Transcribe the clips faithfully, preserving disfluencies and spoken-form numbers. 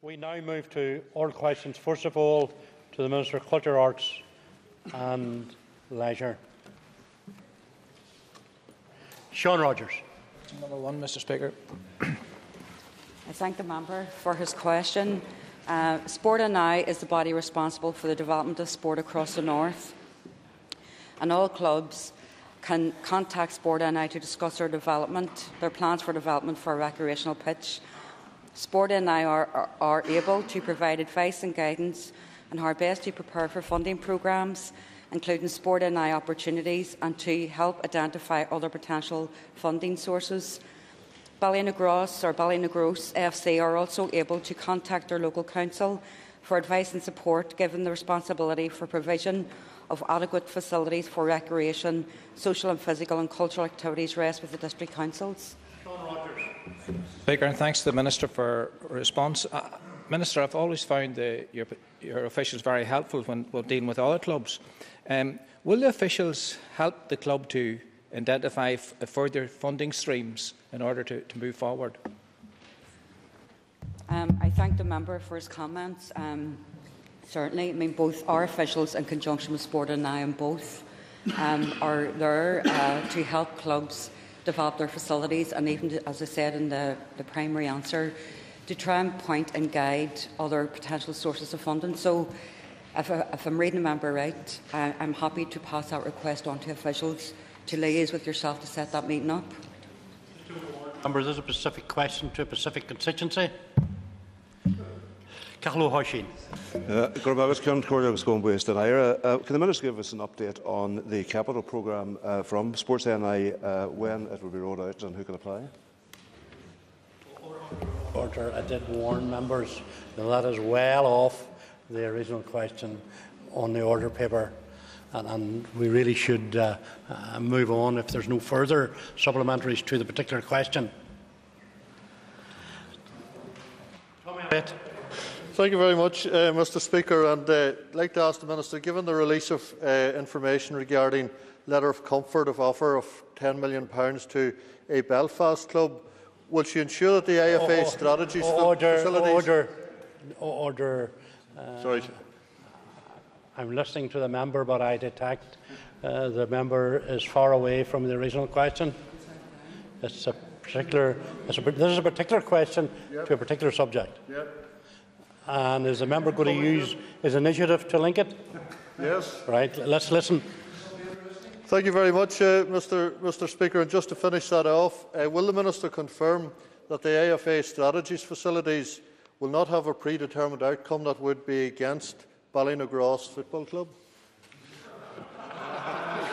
We now move to oral questions. First of all, to the Minister of Culture, Arts and Leisure. Sean Rogers. Number one, Mister Speaker. I thank the member for his question. Uh, Sport N I is the body responsible for the development of sport across the north, and all clubs can contact Sport N I to discuss their development, their plans for development for a recreational pitch. Sport N I are, are, are able to provide advice and guidance on how best to prepare for funding programmes, including Sport N I opportunities, and to help identify other potential funding sources. Ballynagross or Ballynagross F C are also able to contact their local council for advice and support, given the responsibility for provision of adequate facilities for recreation, social and physical and cultural activities rests with the district councils. Speaker, and thanks to the Minister for response. Uh, Minister, I've always found uh, your, your officials very helpful when, when dealing with other clubs. Um, will the officials help the club to identify f further funding streams in order to, to move forward? Um, I thank the member for his comments. Um, certainly, I mean, both our officials in conjunction with Sport N I and both um, are there uh, to help clubs develop their facilities, and even, to, as I said in the, the primary answer, to try and point and guide other potential sources of funding. So, if, I, if I'm reading the member right, I, I'm happy to pass that request on to officials to liaise with yourself to set that meeting up. Members, there's a specific question to a specific constituency. Cathal O'Hoishin. Uh, can the Minister give us an update on the capital programme uh, from Sports N I, uh, when it will be rolled out and who can apply? Order. I did warn members that that is well off the original question on the order paper, and, and we really should uh, uh, move on if there's no further supplementaries to the particular question. Thank you very much, uh, Mister Speaker, and uh, I'd like to ask the Minister, given the release of uh, information regarding letter of comfort of offer of ten million pounds to a Belfast club, will she ensure that the I F A oh, strategies oh, order, for facilities... Order, order. Uh, Sorry. I'm listening to the member, but I detect uh, the member is far away from the original question. It's a particular, it's a, this is a particular question yep. to a particular subject. Yep. And is the member going to use his initiative to link it? Yes. Right, let's listen. Thank you very much, uh, Mister Mister Speaker. And just to finish that off, uh, will the Minister confirm that the I F A strategies facilities will not have a predetermined outcome that would be against Ballynagross Football Club?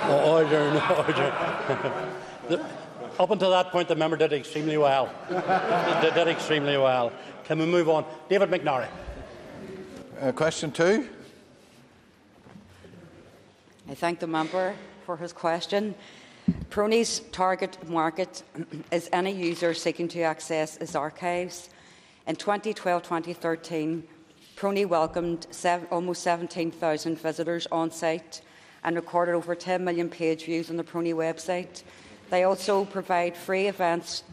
Oh, order, no order. the, Up until that point, the member did extremely well. They did extremely well. Can we move on? David McNarry. Uh, question two. I thank the member for his question. PRONI's target market is any user seeking to access his archives. In twenty twelve twenty thirteen, PRONI welcomed seven, almost seventeen thousand visitors on site and recorded over ten million page views on the PRONI website. They also provide free events,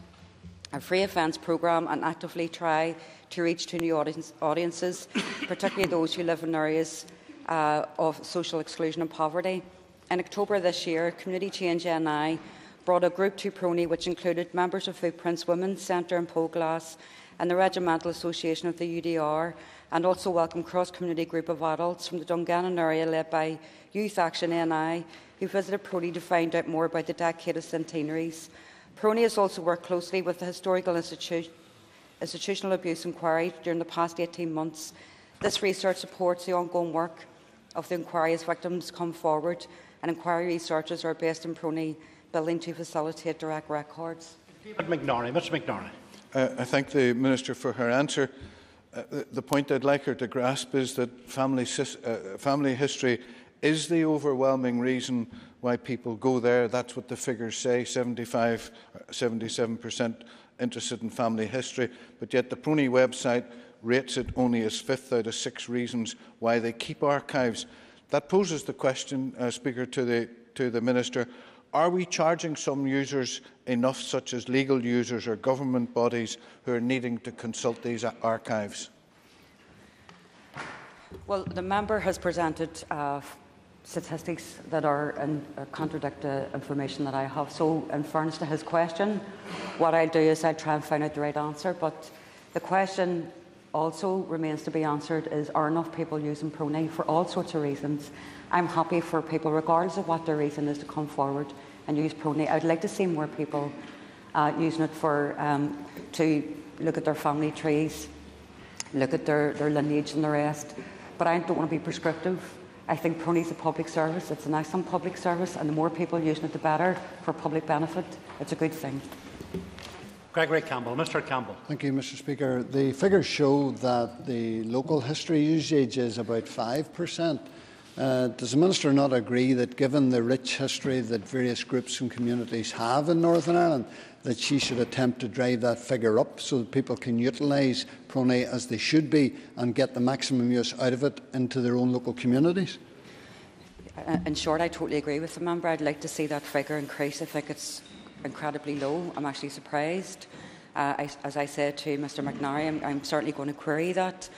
a free events programme, and actively try to reach to new audience, audiences, particularly those who live in areas uh, of social exclusion and poverty. In October this year, Community Change N I brought a group to PRONI which included members of Footprints Women's Centre and Poglass and the Regimental Association of the U D R, and also welcomed cross-community group of adults from the Dungannon area led by Youth Action N I, who visited PRONI to find out more about the Decade of Centenaries. PRONI has also worked closely with the Historical Institute Institutional Abuse Inquiry during the past eighteen months. This research supports the ongoing work of the inquiry as victims come forward, and inquiry researchers are based in PRONI building to facilitate direct records. David McNarry, Mister McNarry. Uh, I thank the Minister for her answer. Uh, the, the point I'd like her to grasp is that family, uh, family history is the overwhelming reason why people go there. That's what the figures say, seventy-five, seventy-seven percent interested in family history, but yet the PRONI website rates it only as fifth out of six reasons why they keep archives. That poses the question, uh, Speaker, to the, to the Minister, are we charging some users enough, such as legal users or government bodies, who are needing to consult these archives? Well, the member has presented uh, statistics that are in, uh, contradict the information that I have. So, in fairness to his question, what I'll do is I'll try and find out the right answer. But the question also remains to be answered: is are enough people using PRONI for all sorts of reasons? I'm happy for people, regardless of what their reason is, to come forward and use PRONI. I'd like to see more people uh, using it for um, to look at their family trees, look at their, their lineage and the rest. But I don't want to be prescriptive. I think PRONI is a public service. It's an excellent public service, and the more people using it, the better for public benefit. It's a good thing. Gregory Campbell. Mister Campbell. Thank you, Mister Speaker. The figures show that the local history usage is about five percent. Uh, does the Minister not agree that, given the rich history that various groups and communities have in Northern Ireland, that she should attempt to drive that figure up so that people can utilise PRONI as they should be and get the maximum use out of it into their own local communities? In short, I totally agree with the member. I'd like to see that figure increase. I think it's incredibly low. I'm actually surprised. Uh, I, as I said to Mister McNarry, I'm, I'm certainly going to query that,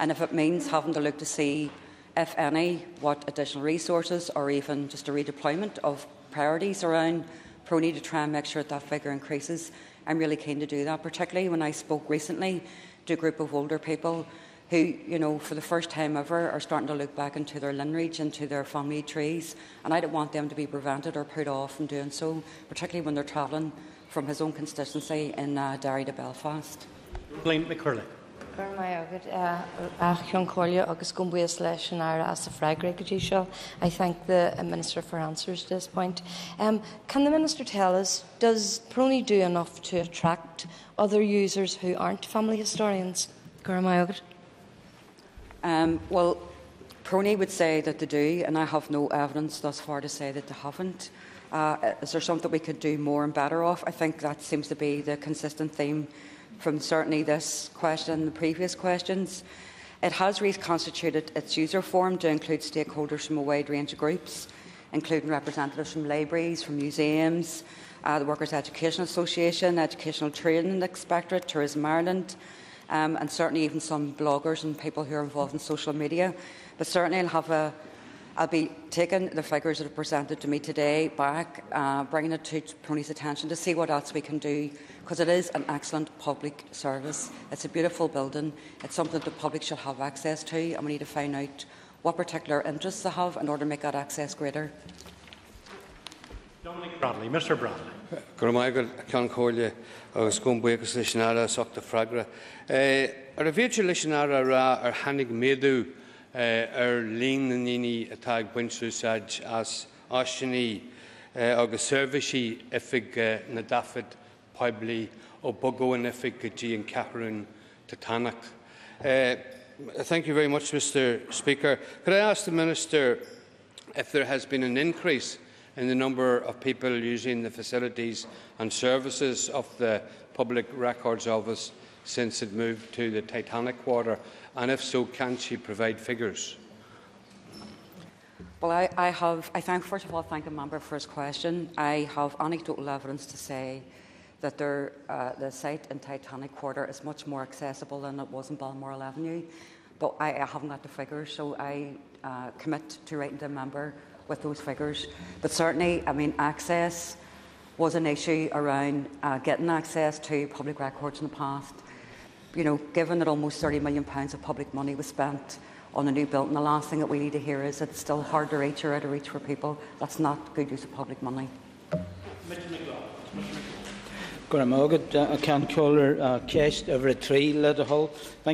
and if it means having to look to see, if any, what additional resources or even just a redeployment of priorities around PRONI to try and make sure that, that figure increases, I'm really keen to do that, particularly when I spoke recently to a group of older people who, you know, for the first time ever are starting to look back into their lineage, into their family trees, and I don't want them to be prevented or put off from doing so, particularly when they're travelling from his own constituency in uh, Derry to Belfast. Blaine McCurley. I thank the Minister for answers to this point. Um, can the Minister tell us, does PRONI do enough to attract other users who aren't family historians? Um, well, PRONI would say that they do, and I have no evidence thus far to say that they haven't. Uh, is there something we could do more and better off? I think that seems to be the consistent theme from certainly this question and the previous questions. It has reconstituted its user forum to include stakeholders from a wide range of groups, including representatives from libraries, from museums, uh, the Workers' Education Association, Educational Training Inspectorate, Tourism Ireland, um, and certainly even some bloggers and people who are involved in social media. But certainly I'll have a I'll be taking the figures that are presented to me today back, uh, bringing it to PRONI's attention to see what else we can do, because it is an excellent public service. It's a beautiful building. It's something that the public should have access to, and we need to find out what particular interests they have in order to make that access greater. Dominic Bradley. Mister Bradley. Uh, ar líon na níní atá buintrúsáid as áisinaí agus serviceí ifig na dafid poiblí ó bogóin ifig go dtí an ceathrún tá tanacht. Thank you very much, Mister Speaker. Could I ask the Minister if there has been an increase in the number of people using the facilities and services of the Public Records Office since it moved to the Titanic water, and if so, can she provide figures? Well, I, I have. I thank first of all thank the member for his question. I have anecdotal evidence to say that there, uh, the site in Titanic Quarter is much more accessible than it was in Balmoral Avenue, but I, I haven't got the figures, so I uh, commit to writing to the member with those figures. But certainly, I mean, access was an issue around uh, getting access to public records in the past. You know, given that almost thirty million pounds of public money was spent on a new building, the last thing that we need to hear is it's still hard to reach or out of reach for people. That's not good use of public money. Thank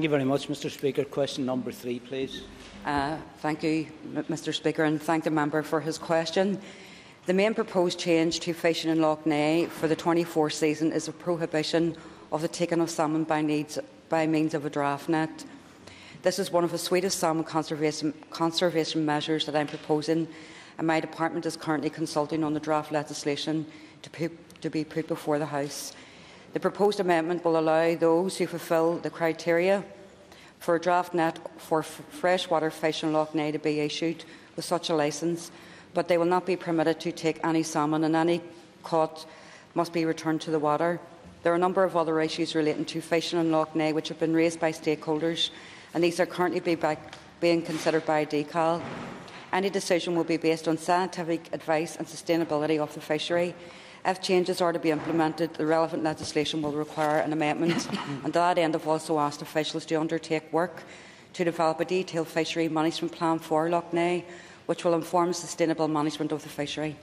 you very much, Mister Speaker. Question number three, please. Uh, thank you, Mister Speaker, and thank the member for his question. The main proposed change to fishing in Lough Neagh for the twenty-four season is a prohibition of the taking of salmon by, needs, by means of a draft net. This is one of the sweetest salmon conservation, conservation measures that I am proposing, and my department is currently consulting on the draft legislation to, pu to be put before the House. The proposed amendment will allow those who fulfil the criteria for a draft net for freshwater fish in Lough Neagh to be issued with such a licence, but they will not be permitted to take any salmon, and any caught must be returned to the water. There are a number of other issues relating to fishing in Lough Neagh which have been raised by stakeholders, and these are currently being being considered by D C A L. Any decision will be based on scientific advice and sustainability of the fishery. If changes are to be implemented, the relevant legislation will require an amendment. And to that end, I have also asked officials to undertake work to develop a detailed fishery management plan for Lough Neagh, which will inform sustainable management of the fishery.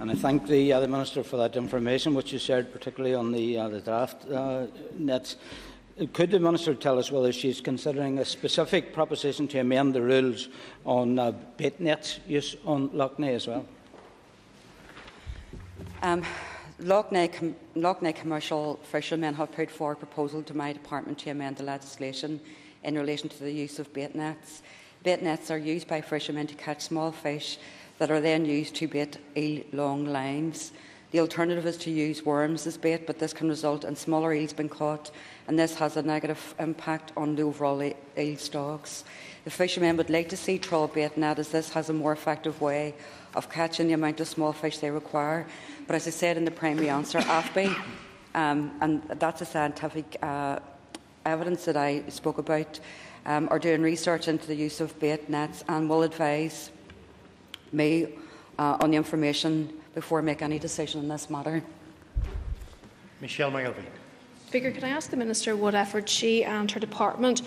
And I thank the other uh, Minister for that information, which you shared, particularly on the, uh, the draft uh, nets. Could the Minister tell us whether she is considering a specific proposition to amend the rules on uh, bait nets use on Lough Neagh as well? Um, Lough Neagh com Lough Neagh commercial fishermen have put forward a proposal to my department to amend the legislation in relation to the use of bait nets. Bait nets are used by fishermen to catch small fish that are then used to bait eel-long lines. The alternative is to use worms as bait, but this can result in smaller eels being caught, and this has a negative impact on the overall e eel stocks. The fishermen would like to see trawl bait net, as this has a more effective way of catching the amount of small fish they require. But as I said in the primary answer, A F B I, um, and that's a scientific uh, evidence that I spoke about, um, are doing research into the use of bait nets and will advise me uh, on the information before I make any decision on this matter. Michelle McIlveen. Speaker, can I ask the Minister what efforts she and her department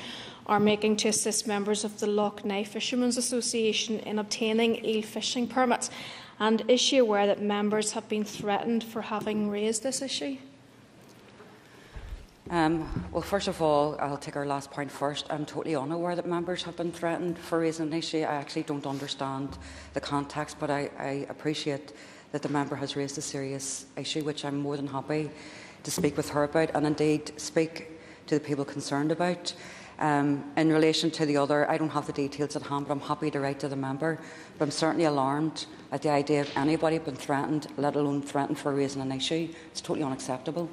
are making to assist members of the Lough Neagh Fishermen's Association in obtaining eel fishing permits? And is she aware that members have been threatened for having raised this issue? Um, well, first of all, I'll take our last point first. I'm totally unaware that members have been threatened for raising an issue. I actually don't understand the context, but I, I appreciate that the member has raised a serious issue, which I'm more than happy to speak with her about and indeed speak to the people concerned about. Um, in relation to the other, I don't have the details at hand, but I'm happy to write to the member. But I'm certainly alarmed at the idea of anybody being threatened, let alone threatened for raising an issue. It's totally unacceptable.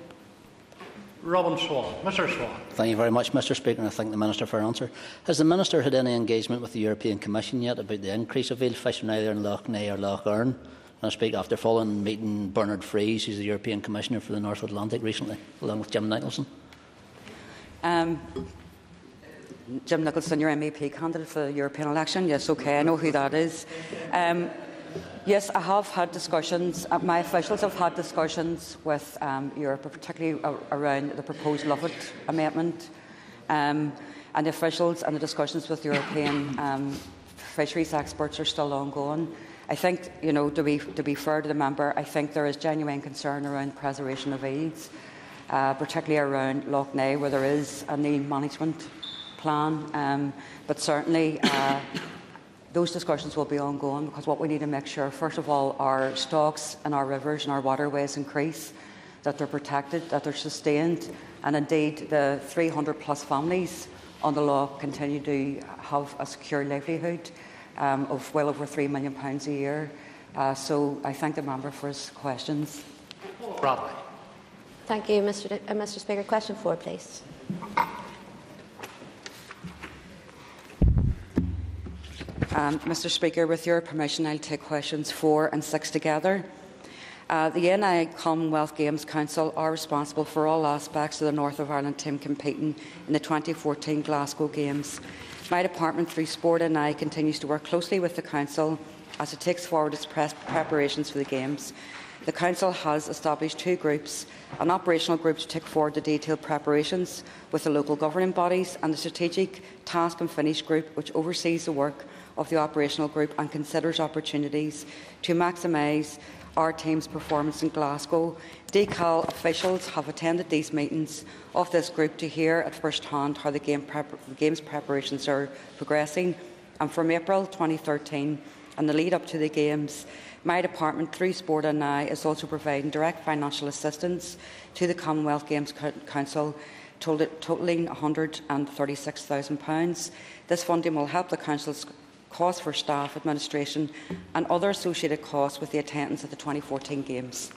Robin Swan. Mister Swan. Thank you very much, Mister Speaker, and I thank the Minister for her answer. Has the Minister had any engagement with the European Commission yet about the increase of eel fishing either in Lough Neagh or Lough Erne? I speak after following and meeting Bernard Freese, who's the European Commissioner for the North Atlantic recently, along with Jim Nicholson. Um, Jim Nicholson, your M E P candidate for the European election. Yes, OK, I know who that is. Um, yes, I have had discussions, uh, my officials have had discussions with um, Europe, particularly around the proposed Lough Neagh amendment. Um, and the officials and the discussions with European um, fisheries experts are still ongoing. I think, you know, to be, to be fair to the member, I think there is genuine concern around preservation of eels, uh, particularly around Lough Neagh, where there is a eel management plan. Um, but certainly uh, those discussions will be ongoing, because what we need to make sure, first of all, our stocks and our rivers and our waterways increase, that they're protected, that they're sustained, and indeed the three hundred plus families on the loch continue to have a secure livelihood. Um, of well over three million pounds a year. Uh, so I thank the member for his questions. Bradley. Thank you, Mister D uh, Mister Speaker. Question four, please. Um, Mister Speaker, with your permission, I'll take questions four and six together. Uh, the N I Commonwealth Games Council are responsible for all aspects of the North of Ireland team competing in the twenty fourteen Glasgow Games. My department, through Sport N I, continues to work closely with the Council as it takes forward its preparations for the Games. The Council has established two groups, an operational group to take forward the detailed preparations with the local governing bodies, and the strategic task and finish group, which oversees the work of the operational group and considers opportunities to maximise our team's performance in Glasgow. D C A L officials have attended these meetings of this group to hear at first hand how the, game prep the Games preparations are progressing. And from April twenty thirteen and the lead up to the Games, my department through Sport N I is also providing direct financial assistance to the Commonwealth Games Council, totalling one hundred and thirty-six thousand pounds. This funding will help the Council's costs for staff, administration and other associated costs with the attendance at the twenty fourteen Games.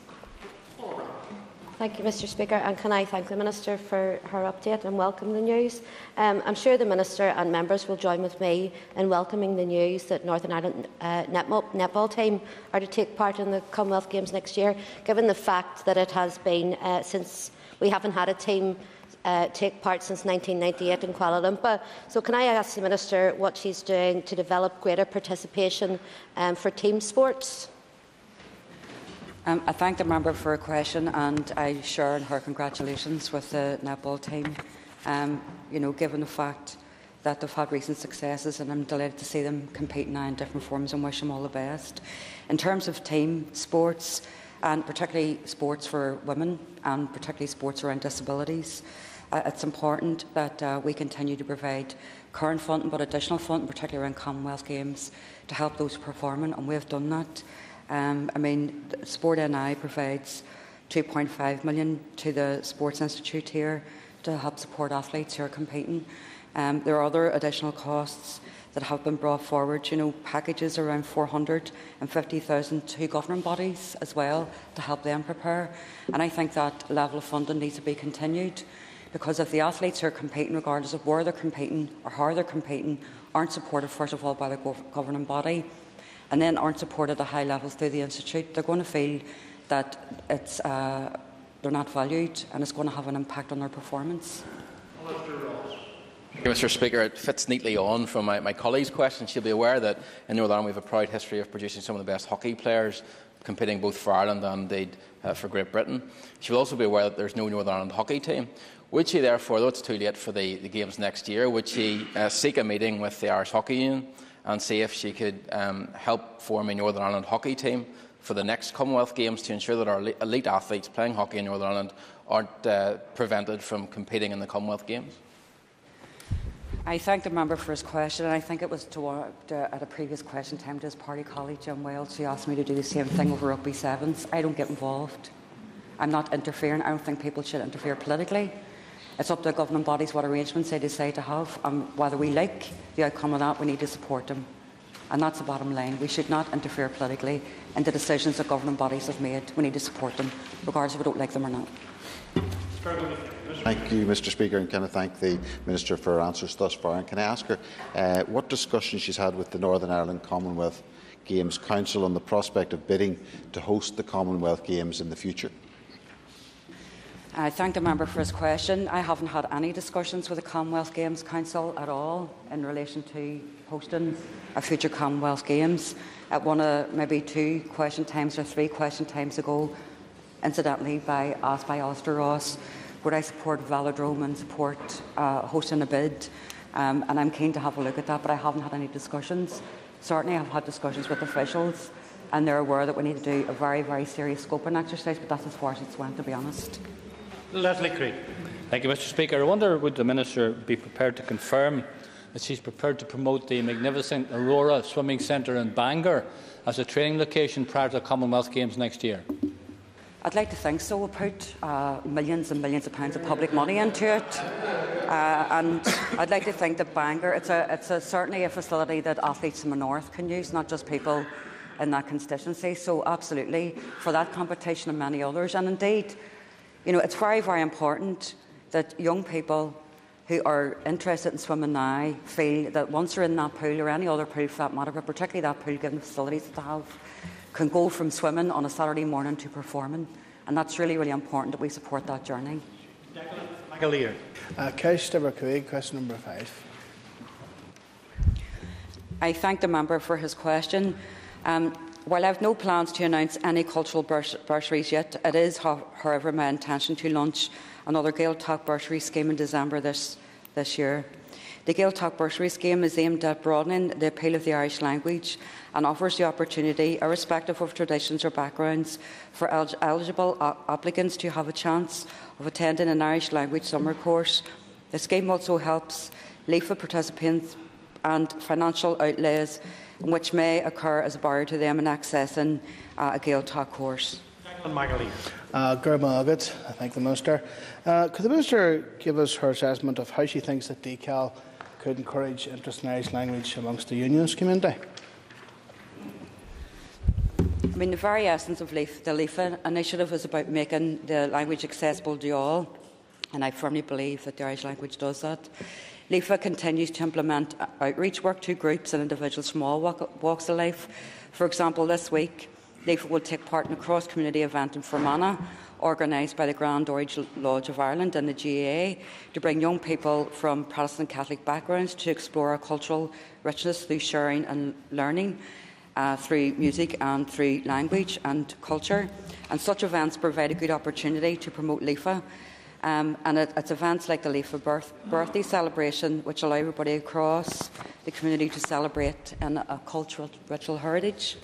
Thank you, Mister Speaker, and can I thank the Minister for her update and welcome the news. Um, I'm sure the Minister and members will join with me in welcoming the news that Northern Ireland uh, netball, netball team are to take part in the Commonwealth Games next year, given the fact that it has been, uh, since we haven't had a team uh, take part since nineteen ninety-eight in Kuala Lumpur. So can I ask the Minister what she's doing to develop greater participation um, for team sports? Um, I thank the member for her question, and I share in her congratulations with the netball team. Um, you know, given the fact that they've had recent successes, and I'm delighted to see them compete now in different forms, and wish them all the best. In terms of team sports, and particularly sports for women, and particularly sports around disabilities, uh, it's important that uh, we continue to provide current funding, but additional funding, particularly around Commonwealth Games, to help those performing, and we have done that. Um, I mean, Sport N I provides two point five million dollars to the Sports Institute here to help support athletes who are competing. Um, there are other additional costs that have been brought forward, you know, packages around four hundred and fifty thousand dollars to governing bodies as well to help them prepare. And I think that level of funding needs to be continued, because if the athletes who are competing, regardless of where they're competing or how they're competing, aren't supported first of all by the governing body, and then aren't supported at high levels through the Institute, they're going to feel that it's, uh, they're not valued, and it's going to have an impact on their performance. Thank you, Mister Speaker. It fits neatly on from my, my colleague's question. She'll be aware that in Northern Ireland we have a proud history of producing some of the best hockey players, competing both for Ireland and indeed uh, for Great Britain. She will also be aware that there is no Northern Ireland hockey team. Would she therefore, though it's too late for the, the Games next year, would she uh, seek a meeting with the Irish Hockey Union and see if she could um, help form a Northern Ireland hockey team for the next Commonwealth Games to ensure that our elite athletes playing hockey in Northern Ireland aren't uh, prevented from competing in the Commonwealth Games? I thank the member for his question, and I think it was to, uh, at a previous question time to his party colleague Jim Wales, who asked me to do the same thing over rugby sevens. I don't get involved. I'm not interfering. I don't think people should interfere politically. It's up to the governing bodies what arrangements they decide to have, and whether we like the outcome of that, we need to support them. And that's the bottom line. We should not interfere politically in the decisions that governing bodies have made. We need to support them, regardless if we don't like them or not. Thank you, Mister Speaker, and can I thank the Minister for her answers thus far. And can I ask her uh, what discussion she's had with the Northern Ireland Commonwealth Games Council on the prospect of bidding to host the Commonwealth Games in the future? I thank the member for his question. I haven't had any discussions with the Commonwealth Games Council at all in relation to hosting a future Commonwealth Games. At one of maybe two question times or three question times ago, incidentally, by asked by Alistair Ross, would I support Velodrome and support uh, hosting a bid? Um, and I'm keen to have a look at that, but I haven't had any discussions. Certainly, I've had discussions with officials, and they're aware that we need to do a very, very serious scoping exercise. But that's as far as it's went, to be honest. Leslie Creed. Thank you, Mister Speaker. I wonder, would the Minister be prepared to confirm that she's prepared to promote the magnificent Aurora Swimming Centre in Bangor as a training location prior to the Commonwealth Games next year? I'd like to think so. We'll put uh, millions and millions of pounds of public money into it. Uh, and I'd like to think that Bangor, it's, a, it's a, certainly a facility that athletes in the north can use, not just people in that constituency. So absolutely, for that competition and many others. And indeed, you know, it's very, very important that young people who are interested in swimming now feel that once they're in that pool, or any other pool for that matter, but particularly that pool given the facilities that they have, can go from swimming on a Saturday morning to performing. And that's really, really important that we support that journey. McAleer. Uh, question number five. I thank the member for his question. Um, While I have no plans to announce any cultural bursaries yet, it is, however, my intention to launch another Gaeltacht bursary scheme in December this, this year. The Gaeltacht bursary scheme is aimed at broadening the appeal of the Irish language and offers the opportunity, irrespective of traditions or backgrounds, for eligible applicants to have a chance of attending an Irish language summer course. The scheme also helps Líofa participants and financial outlays which may occur as a barrier to them in accessing uh, a Gaeltacht course. Uh, Germa Agat, I thank the Minister. Uh, could the Minister give us her assessment of how she thinks that D C A L could encourage interest in Irish language amongst the unionist community? I mean, the very essence of Leaf, the Líofa initiative is about making the language accessible to all, and I firmly believe that the Irish language does that. Líofa continues to implement outreach work to groups and individuals from all walks of life. For example, this week, Líofa will take part in a cross-community event in Fermanagh organised by the Grand Orange Lodge of Ireland and the G A A to bring young people from Protestant Catholic backgrounds to explore our cultural richness through sharing and learning, uh, through music and through language and culture. And such events provide a good opportunity to promote Líofa. Um, and it, it's events like the Líofa birth, birthday celebration which allow everybody across the community to celebrate in a, a cultural, ritual heritage.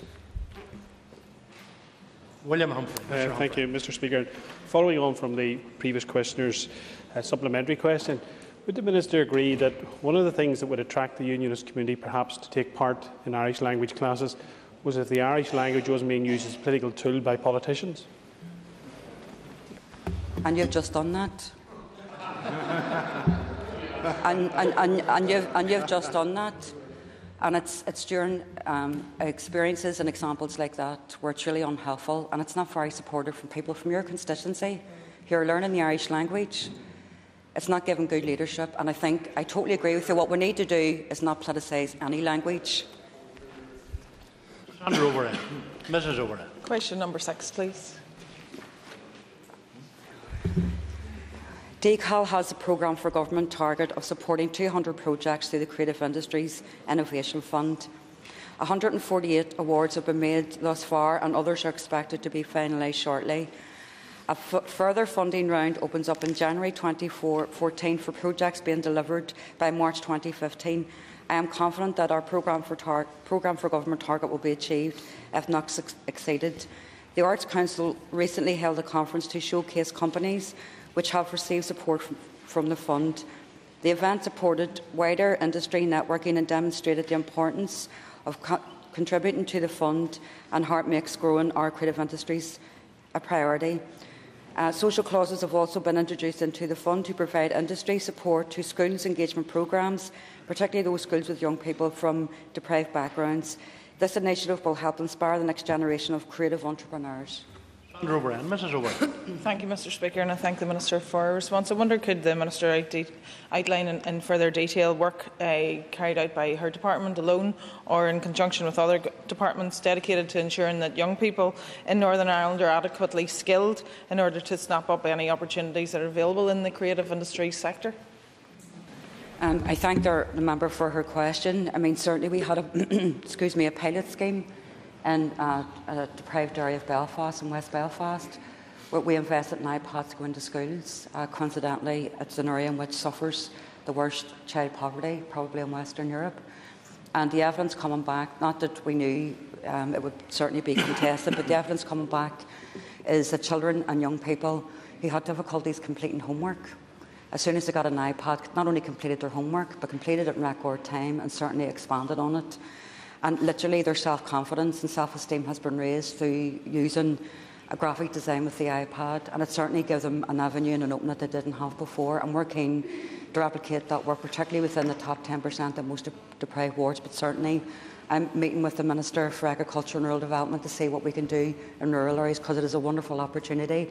William Humphrey. Uh, Humphrey. Thank you, Mister Speaker. Following on from the previous questioner's uh, supplementary question, would the Minister agree that one of the things that would attract the unionist community perhaps to take part in Irish language classes was if the Irish language wasn't being used as a political tool by politicians? And you've just done that. and, and, and, and, you've, and you've just done that. And it's, it's during um, experiences and examples like that where it's really unhelpful and it's not very supportive from people from your constituency who are learning the Irish language. It's not giving good leadership, and I think I totally agree with you. What we need to do is not politicise any language. Senator Overend. Missus Overend. Question number six, please. D C A L has a programme for government target of supporting two hundred projects through the Creative Industries Innovation Fund. one hundred forty-eight awards have been made thus far and others are expected to be finalised shortly. A further funding round opens up in January twenty fourteen for projects being delivered by March twenty fifteen. I am confident that our programme for, tar programme for government target will be achieved, if not exceeded. The Arts Council recently held a conference to showcase companies which have received support from the fund. The event supported wider industry networking and demonstrated the importance of co contributing to the fund, and Heart makes growing our creative industries a priority. Uh, social clauses have also been introduced into the fund to provide industry support to schools' engagement programmes, particularly those schools with young people from deprived backgrounds. This initiative will help inspire the next generation of creative entrepreneurs. Senator O'Brien. Missus O'Brien. Thank you, Mister Speaker, and I thank the Minister for her response. I wonder, could the Minister out outline in, in further detail work uh, carried out by her department alone or in conjunction with other departments dedicated to ensuring that young people in Northern Ireland are adequately skilled in order to snap up any opportunities that are available in the creative industries sector? Um, I thank our, the member for her question. I mean, certainly we had a, excuse me, a pilot scheme in uh, a deprived area of Belfast, in West Belfast, where we invested in iPods going to schools. Uh, coincidentally, it's an area in which suffers the worst child poverty, probably in Western Europe. And the evidence coming back, not that we knew um, it would certainly be contested, but the evidence coming back is that children and young people who had difficulties completing homework, as soon as they got an iPod, not only completed their homework, but completed it in record time and certainly expanded on it. And literally their self-confidence and self-esteem has been raised through using a graphic design with the iPad, and it certainly gives them an avenue and an opening that they didn't have before, and we're keen to replicate that work, particularly within the top ten percent of most deprived wards. But certainly I'm meeting with the Minister for Agriculture and Rural Development to see what we can do in rural areas, because it is a wonderful opportunity.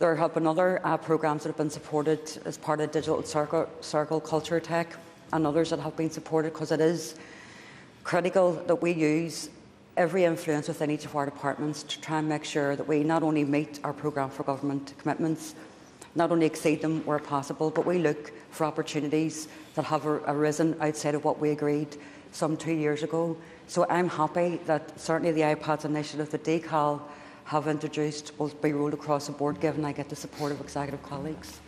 There have been other uh, programmes that have been supported as part of Digital Circle, Circle Culture Tech and others that have been supported, because it is critical that we use every influence within each of our departments to try and make sure that we not only meet our programme for government commitments, not only exceed them where possible, but we look for opportunities that have arisen outside of what we agreed some two years ago. So I'm happy that certainly the iPads initiative, the D C A L have introduced, will be rolled across the board, given I get the support of executive colleagues.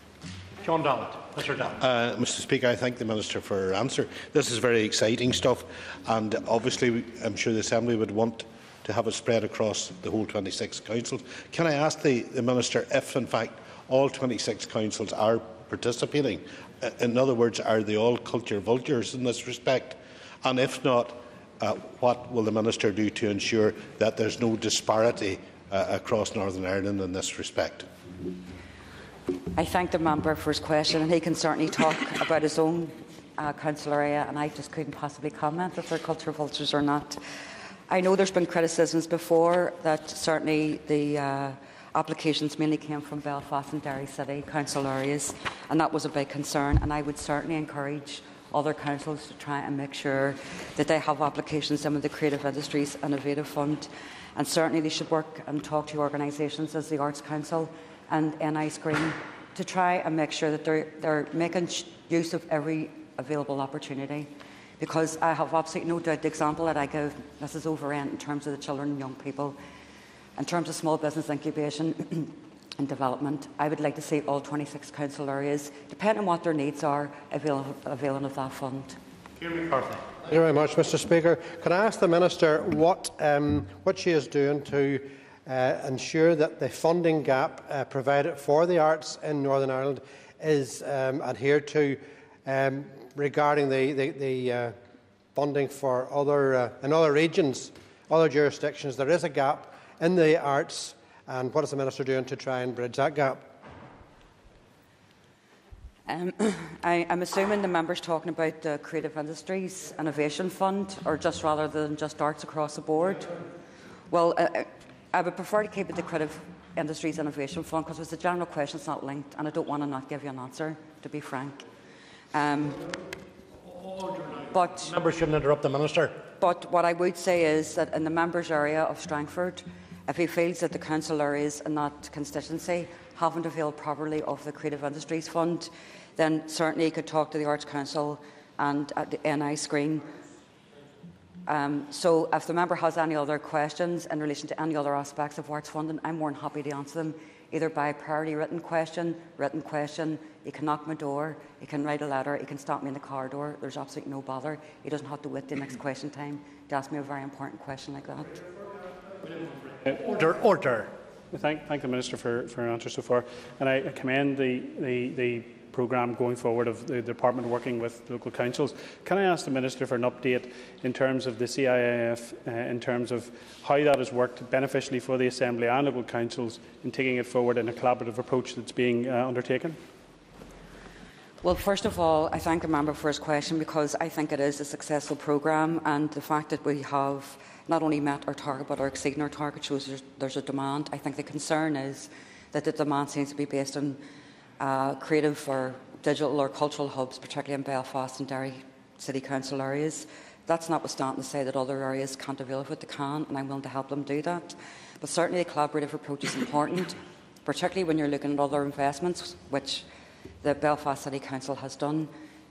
John Dallat. Mister Dallat. Uh, Mister Speaker, I thank the Minister for her answer. This is very exciting stuff, and obviously I'm sure the Assembly would want to have it spread across the whole twenty-six councils. Can I ask the, the Minister if, in fact, all twenty-six councils are participating? In other words, are they all culture vultures in this respect? And if not, uh, what will the Minister do to ensure that there's no disparity uh, across Northern Ireland in this respect? I thank the member for his question, and he can certainly talk about his own uh, council area, and I just couldn't possibly comment if they're culture vultures or not. I know there's been criticisms before that certainly the uh, applications mainly came from Belfast and Derry City Council areas, and that was a big concern, and I would certainly encourage other councils to try and make sure that they have applications in with the Creative Industries Innovation Fund. And certainly they should work and talk to organisations as the Arts Council and N I Screen to try and make sure that they're, they're making use of every available opportunity. Because I have absolutely no doubt the example that I give Missus Overend in terms of the children and young people, in terms of small business incubation and development, I would like to see all twenty-six council areas, depending on what their needs are, avail availing of that fund. Thank you very much, Mister Speaker. Can I ask the Minister what, um, what she is doing to uh, ensure that the funding gap uh, provided for the arts in Northern Ireland is um, adhered to um, regarding the, the, the uh, funding for other, uh, in other regions, other jurisdictions? There is a gap in the arts, and what is the Minister doing to try and bridge that gap? Um, I, I'm assuming the member's talking about the Creative Industries Innovation Fund, or just rather than just arts across the board. Well, uh, I would prefer to keep it the Creative Industries Innovation Fund because it's a general question, it's not linked, and I don't want to not give you an answer, to be frank. Um, but members shouldn't interrupt the Minister. But what I would say is that in the members' area of Strangford, if he feels that the council areas in that constituency haven't availed properly of the Creative Industries Fund, then certainly he could talk to the Arts Council and at the N I Screen. Um, so if the member has any other questions in relation to any other aspects of arts funding, I'm more than happy to answer them, either by priority written question, written question. He can knock my door, he can write a letter, he can stop me in the corridor. There's absolutely no bother. He doesn't have to wait till next question time to ask me a very important question like that. Order, order. Thank, thank the Minister for, for an answer so far, and I commend the, the, the programme going forward of the Department working with local councils. Can I ask the Minister for an update in terms of the C I I F, uh, in terms of how that has worked beneficially for the Assembly and local councils in taking it forward in a collaborative approach that's being uh, undertaken? Well, first of all, I thank the member for his question because I think it is a successful programme, and the fact that we have not only met our target but are exceeding our target shows there's, there's a demand. I think the concern is that the demand seems to be based on uh, creative or digital or cultural hubs, particularly in Belfast and Derry City Council areas. That's notwithstanding to say that other areas can't avail of it, they can, and I'm willing to help them do that. But certainly a collaborative approach is important, particularly when you're looking at other investments, which the Belfast City Council has done,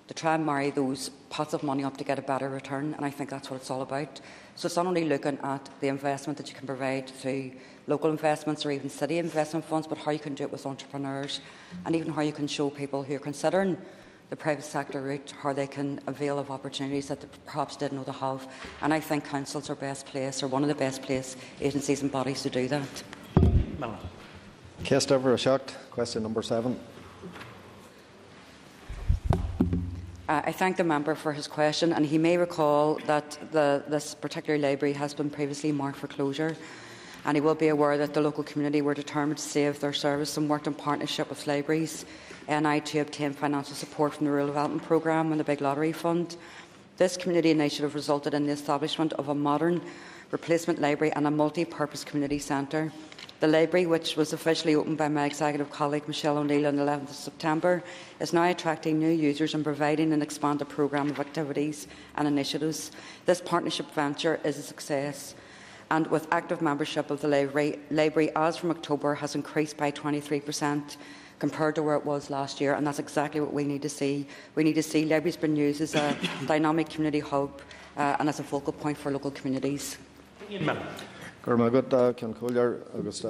to try and marry those pots of money up to get a better return, and I think that's what it's all about. So it's not only looking at the investment that you can provide through local investments or even city investment funds, but how you can do it with entrepreneurs, and even how you can show people who are considering the private sector route how they can avail of opportunities that they perhaps didn't know they have. And I think councils are best placed, or one of the best placed agencies and bodies to do that. Cast over a shot. Question number seven. I thank the member for his question, and he may recall that the, this particular library has been previously marked for closure, and he will be aware that the local community were determined to save their service and worked in partnership with libraries N I to obtain financial support from the Rural Development Programme and the Big Lottery Fund. This community initiative resulted in the establishment of a modern replacement library and a multi-purpose community centre. The library, which was officially opened by my executive colleague Michelle O'Neill on the eleventh of September, is now attracting new users and providing an expanded programme of activities and initiatives. This partnership venture is a success, and with active membership of the library, library as from October has increased by twenty-three percent compared to where it was last year, and that's exactly what we need to see. We need to see libraries being used as a dynamic community hub uh, and as a focal point for local communities. Gormagut can collar August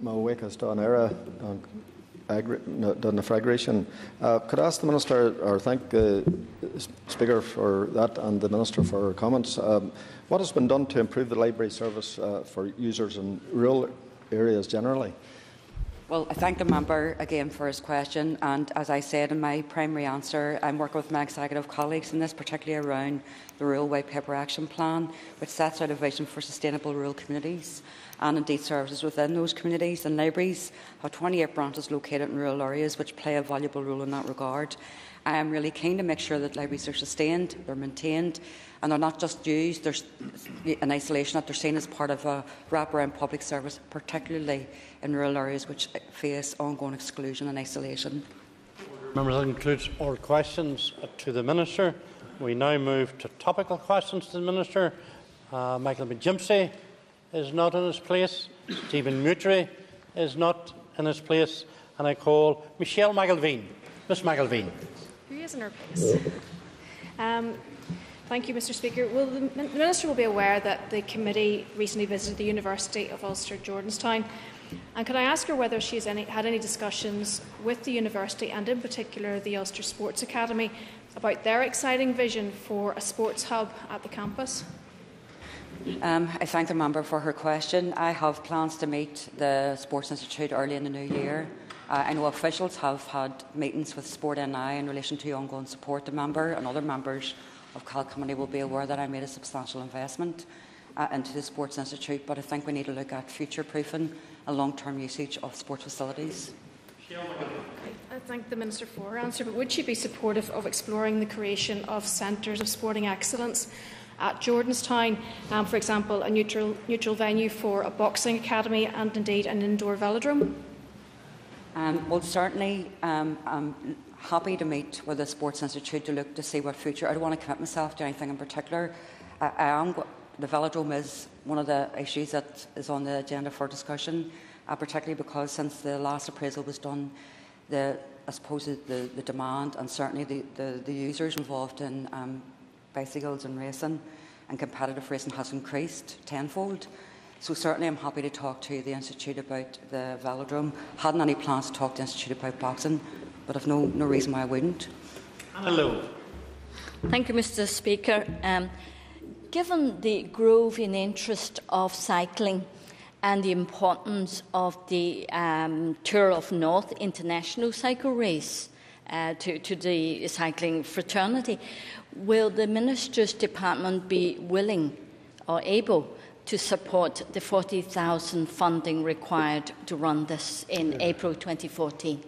Mawekast on era on the fragration. Could I ask the Minister, or thank the Speaker for that and the Minister for her comments, um, what has been done to improve the library service uh, for users in rural areas generally? Well, I thank the member again for his question, and as I said in my primary answer, I'm working with my executive colleagues in this, particularly around the Rural White Paper Action Plan, which sets out a vision for sustainable rural communities and indeed services within those communities, and libraries have twenty-eight branches located in rural areas which play a valuable role in that regard. I am really keen to make sure that libraries are sustained, they're maintained, and they're not just used they're in isolation, that they're seen as part of a wraparound public service, particularly in rural areas which face ongoing exclusion and isolation. Members, that concludes all questions to the Minister. We now move to topical questions to the Minister. Uh, Michael McGimsey is not in his place. Stephen Mutry is not in his place. And I call Michelle McIlveen. Miss McIlveen. Who is in her place? Um, Thank you, Mister Speaker. Well, the Minister will be aware that the committee recently visited the University of Ulster Jordanstown. And could I ask her whether she has any, had any discussions with the university and in particular the Ulster Sports Academy about their exciting vision for a sports hub at the campus? Um, I thank the member for her question. I have plans to meet the Sports Institute early in the new year. Uh, I know officials have had meetings with Sport N I in relation to ongoing support. The member and other members of Cal Committee will be aware that I made a substantial investment uh, into the Sports Institute, but I think we need to look at future-proofing and long-term usage of sports facilities. I thank the Minister for her answer, but would she be supportive of exploring the creation of centres of sporting excellence at Jordanstown, um, for example, a neutral, neutral venue for a boxing academy and indeed an indoor velodrome? Um, well, certainly. Um, um, happy to meet with the Sports Institute to look to see what future. I don't want to commit myself to anything in particular. I, I am, the velodrome is one of the issues that is on the agenda for discussion, uh, particularly because since the last appraisal was done, the, I suppose the, the demand and certainly the, the, the users involved in um, bicycles and racing and competitive racing has increased tenfold. So certainly I'm happy to talk to the Institute about the velodrome. Hadn't any plans to talk to the Institute about boxing, but I've no, no reason why I wouldn't. Hello. Thank you, Mister Speaker. Um, given the growing interest of cycling and the importance of the um, Tour of North International Cycle Race uh, to, to the cycling fraternity, will the Minister's Department be willing or able to support the forty thousand funding required to run this in yeah. April twenty fourteen?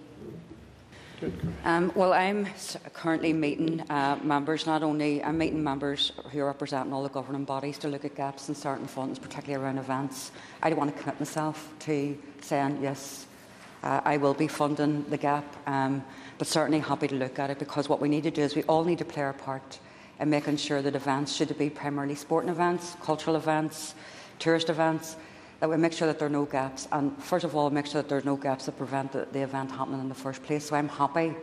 Um, well, I'm currently meeting uh, members, not only I'm meeting members who are representing all the governing bodies to look at gaps in certain funds, particularly around events. I don't want to commit myself to saying, yes, uh, I will be funding the gap, um, but certainly happy to look at it, because what we need to do is we all need to play our part in making sure that events, should it be primarily sporting events, cultural events, tourist events, that we make sure that there are no gaps, and first of all make sure that there are no gaps that prevent the, the event happening in the first place. So I'm happy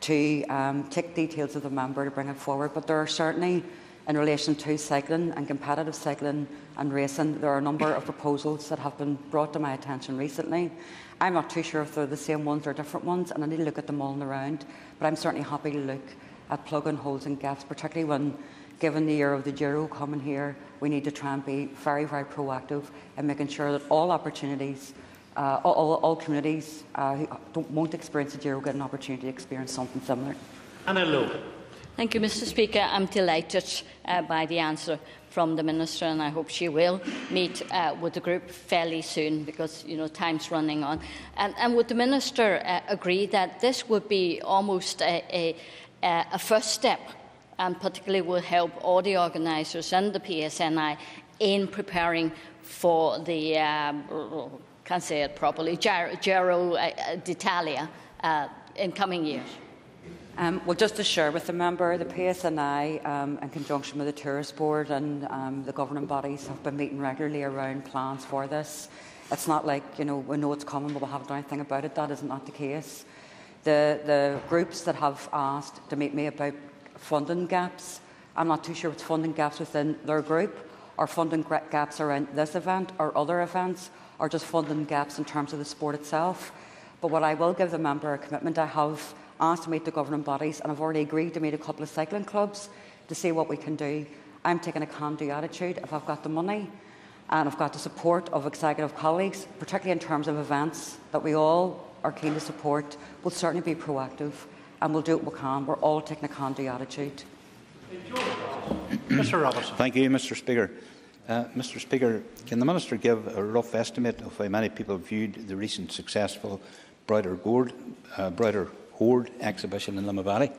to um, take details of the member to bring it forward, but there are certainly, in relation to cycling and competitive cycling and racing, there are a number of proposals that have been brought to my attention recently. I'm not too sure if they're the same ones or different ones, and I need to look at them all in the round, but I'm certainly happy to look at plugging holes and gaps, particularly when, given the year of the Giro coming here, we need to try and be very, very proactive in making sure that all opportunities, uh, all, all communities uh, who don't, won't experience the Giro get an opportunity to experience something similar. Anna Lowe. Thank you, Mister Speaker. I'm delighted uh, by the answer from the Minister, and I hope she will meet uh, with the group fairly soon, because you know time's running on. And, and would the Minister uh, agree that this would be almost a, a, a first step, and particularly will help all the organisers and the P S N I in preparing for the, um, can't say it properly, Giro d'Italia uh, in coming years? Um, well, just to share with the member, the P S N I, um, in conjunction with the Tourist Board and um, the governing bodies, have been meeting regularly around plans for this. It's not like, you know, we know it's coming, but we haven't done anything about it. That is not the case. The, the groups that have asked to meet me about funding gaps, I'm not too sure what's funding gaps within their group, or funding gaps around this event or other events, or just funding gaps in terms of the sport itself. But what I will give the member a commitment, I have asked to meet the governing bodies, and I've already agreed to meet a couple of cycling clubs to see what we can do. I'm taking a can-do attitude. If I've got the money and I've got the support of executive colleagues, particularly in terms of events that we all are keen to support, we'll certainly be proactive, and we'll do what we can. We're all taking a can-do attitude. Mister Robertson. Thank you, Mister Speaker. Uh, Mister Speaker, can the Minister give a rough estimate of how many people viewed the recent successful Brighter Hoard, uh, Brighter Hoard exhibition in Limavady?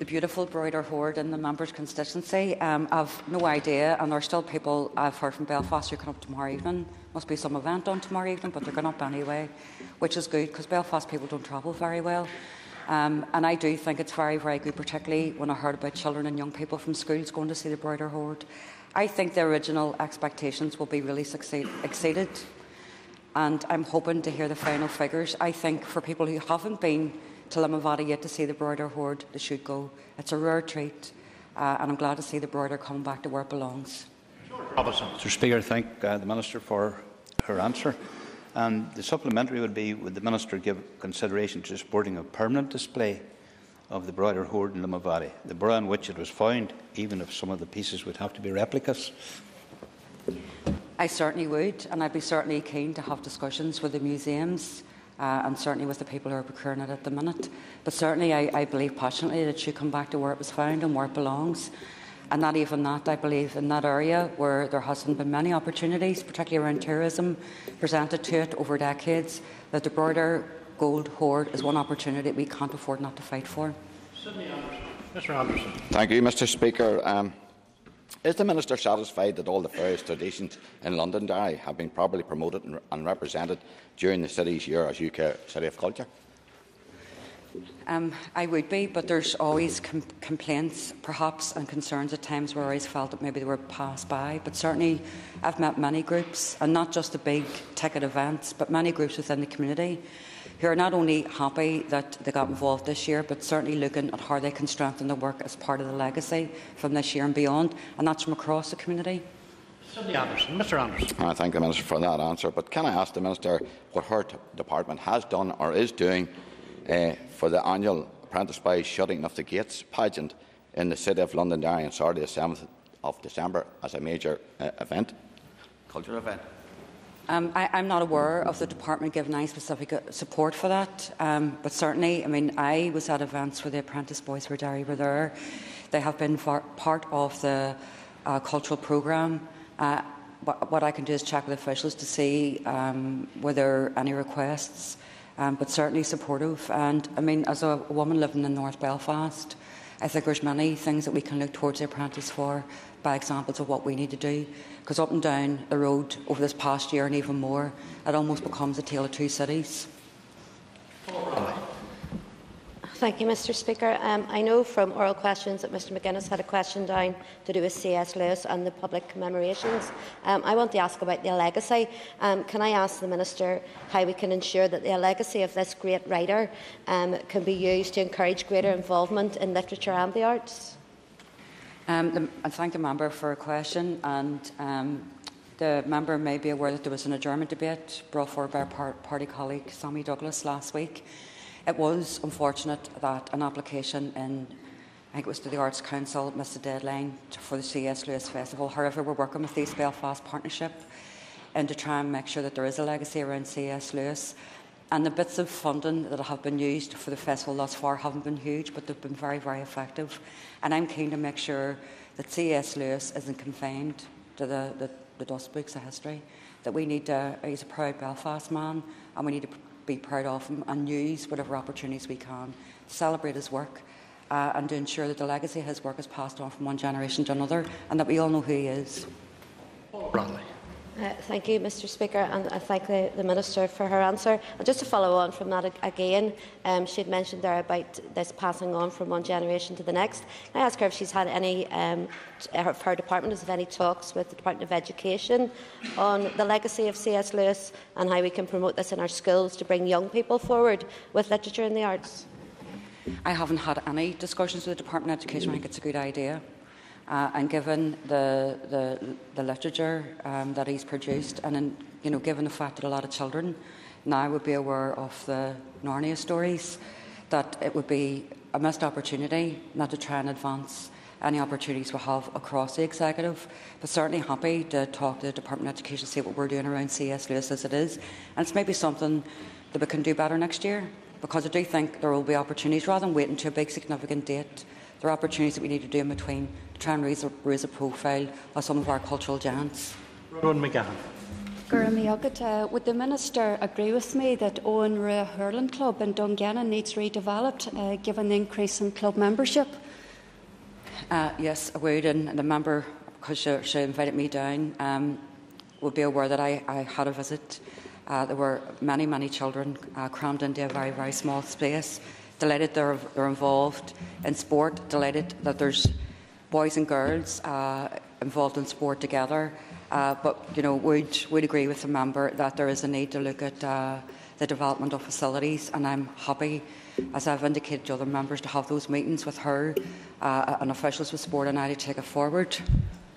the beautiful Broider Horde in the members' constituency. Um, I've no idea, and there are still people I've heard from Belfast who come up tomorrow evening. Must be some event on tomorrow evening, but they're going up anyway, which is good because Belfast people don't travel very well. Um, and I do think it's very, very good, particularly when I heard about children and young people from schools going to see the Broider Horde. I think the original expectations will be really succeed, exceeded, and I'm hoping to hear the final figures. I think for people who haven't been to Limavady yet to see the Broider Horde, they should go. It's a rare treat, uh, and I'm glad to see the Broider come back to where it belongs. Mister Speaker, I thank uh, the Minister for her answer. And the supplementary would be, would the Minister give consideration to supporting a permanent display of the Broider Horde in Limavady, the borough in which it was found, even if some of the pieces would have to be replicas? I certainly would, and I'd be certainly keen to have discussions with the museums uh, and certainly with the people who are procuring it at the minute. But certainly I, I believe passionately that it should come back to where it was found and where it belongs. And not even that, I believe, in that area where there hasn't been many opportunities, particularly around tourism, presented to it over decades, that the Broider Gold Hoard is one opportunity we can't afford not to fight for. Mister Anderson. Thank you, Mister Speaker. Um, is the Minister satisfied that all the various traditions in Londonderry have been properly promoted and, and represented during the city's year as U K City of Culture? Um, I would be, but there's always com complaints, perhaps, and concerns at times where I always felt that maybe they were passed by. But certainly I've met many groups, and not just the big ticket events, but many groups within the community who are not only happy that they got involved this year, but certainly looking at how they can strengthen their work as part of the legacy from this year and beyond, and that's from across the community. Anderson. Mister Anderson. I thank the Minister for that answer, but can I ask the Minister what her department has done or is doing Uh, for the annual Apprentice Boys Shutting of the Gates pageant in the City of Londonderry on Saturday the seventh of December as a major uh, event, cultural event? Um, I, I'm not aware of the department giving any specific support for that, um, but certainly, I mean, I was at events where the Apprentice Boys for Derry were there. They have been part of the uh, cultural programme. Uh, what I can do is check with officials to see um, whether any requests. Um, but certainly supportive. And I mean, as a woman living in North Belfast, I think there's many things that we can look towards the apprentice for by examples of what we need to do. Because up and down the road over this past year and even more, it almost becomes a tale of two cities. Thank you, Mister Speaker. Um, I know from oral questions that Mister McGuinness had a question down to do with C S Lewis and the public commemorations. Um, I want to ask about the legacy. Um, can I ask the Minister how we can ensure that the legacy of this great writer um, can be used to encourage greater involvement in literature and the arts? Um, I thank the member for a question. And um, the member may be aware that there was an adjournment debate brought forward by our party colleague Sammy Douglas last week. It was unfortunate that an application in, I think it was to the Arts Council, missed the deadline for the C S Lewis Festival. However, we're working with the East Belfast Partnership and to try and make sure that there is a legacy around C S Lewis. And the bits of funding that have been used for the festival thus far haven't been huge, but they've been very, very effective. And I'm keen to make sure that C S Lewis isn't confined to the, the, the dust books of history, that we need to, he's a proud Belfast man, and we need to be proud of him and use whatever opportunities we can to celebrate his work uh, and to ensure that the legacy of his work is passed on from one generation to another and that we all know who he is. Bradley. Uh, thank you, Mister Speaker, and I thank the, the Minister for her answer. And just to follow on from that again, um, she had mentioned there about this passing on from one generation to the next. Can I ask her if she's had any, um, if her department has had any talks with the Department of Education on the legacy of C S Lewis and how we can promote this in our schools to bring young people forward with literature and the arts? I haven't had any discussions with the Department of Education. I think it's a good idea. Uh, and given the, the, the literature um, that he's produced, and in, you know, given the fact that a lot of children now would be aware of the Narnia stories, that it would be a missed opportunity not to try and advance any opportunities we have across the executive. But certainly happy to talk to the Department of Education, see what we're doing around C S Lewis as it is. And it's maybe something that we can do better next year, because I do think there will be opportunities, rather than waiting to a big significant date. There are opportunities that we need to do in between to try and raise a, raise a profile of some of our cultural giants. Ronan McGahan. Would the Minister agree with me that Owen Rua Hurling Club in Dungannon needs redeveloped uh, given the increase in club membership? Uh, yes, I would, and the member, because she, she invited me down, um, would be aware that I, I had a visit. Uh, there were many, many children uh, crammed into a very, very small space. Delighted they're, they're involved in sport, delighted that there's boys and girls uh, involved in sport together. Uh, but, you know, would would agree with the member that there is a need to look at uh, the development of facilities, and I'm happy, as I've indicated to other members, to have those meetings with her uh, and officials with Sport N I to take it forward.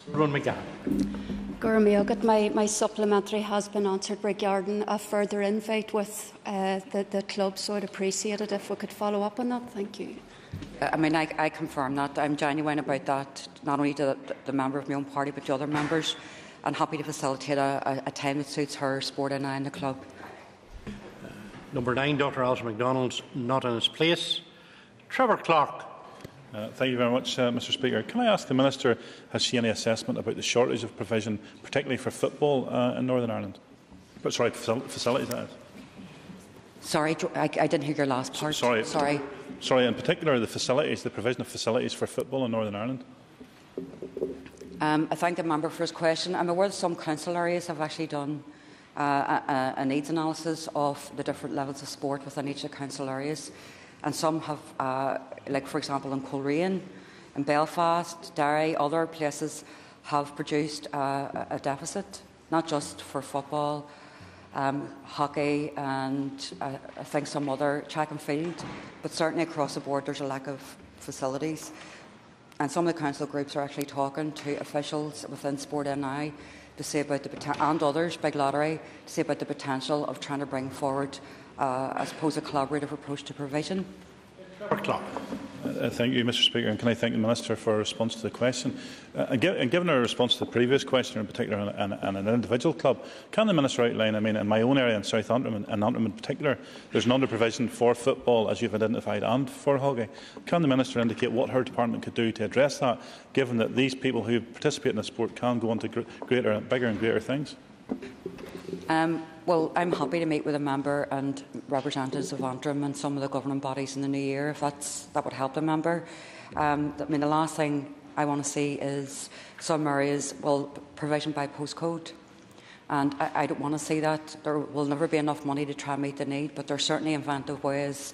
Ron McGann. My, my supplementary has been answered regarding a further invite with uh, the, the club, so I'd appreciate it if we could follow up on that. Thank you. I mean, I, I confirm that. I'm genuine about that, not only to the, the member of my own party, but to other members. I'm happy to facilitate a, a, a time that suits her, Sport N I and the club. Uh, number nine, Doctor Alistair MacDonald's not in his place. Trevor Clark. Uh, thank you very much, uh, Mister Speaker. Can I ask the Minister, has she any assessment about the shortage of provision, particularly for football uh, in Northern Ireland? But sorry, facilities. That is. Sorry, I, I didn't hear your last part. Sorry, sorry. Sorry. In particular, the facilities, the provision of facilities for football in Northern Ireland. Um, I thank the member for his question. I'm aware that some council areas have actually done uh, a, a needs analysis of the different levels of sport within each of the council areas, and some have, uh, like for example in Coleraine, in Belfast, Derry, other places have produced uh, a deficit, not just for football, um, hockey, and uh, I think some other track and field, but certainly across the board there's a lack of facilities. And some of the council groups are actually talking to officials within Sport N I to say about the and others, big lottery, to say about the potential of trying to bring forward, uh, I suppose, a collaborative approach to provision. Uh, thank you, Mister Speaker, and can I thank the Minister for a response to the question? Uh, and, give, and given her response to the previous question, in particular, and, and, and an individual club, can the Minister outline? I mean, in my own area, in South Antrim and, and Antrim in particular, there's an under-provision for football, as you've identified, and for hockey. Can the Minister indicate what her department could do to address that, given that these people who participate in the sport can go on to greater, bigger, and greater things? Um, well, I'm happy to meet with a member and representatives of Antrim and some of the governing bodies in the new year, if that's, that would help the member. Um, I mean, the last thing I want to see is some areas, well, provision by postcode, and I, I don't want to see that. There will never be enough money to try and meet the need, but there are certainly inventive ways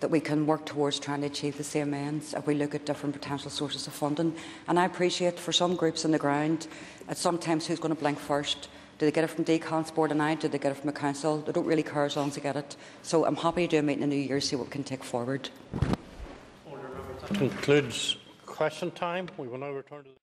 that we can work towards trying to achieve the same ends if we look at different potential sources of funding. And I appreciate for some groups on the ground, it's sometimes who's going to blink first. Do they get it from D C A L, Sport N I? Do they get it from the council? They don't really care as long as they get it. So I'm happy to do a meeting in the new year, see what we can take forward. That concludes question time. We will now return to the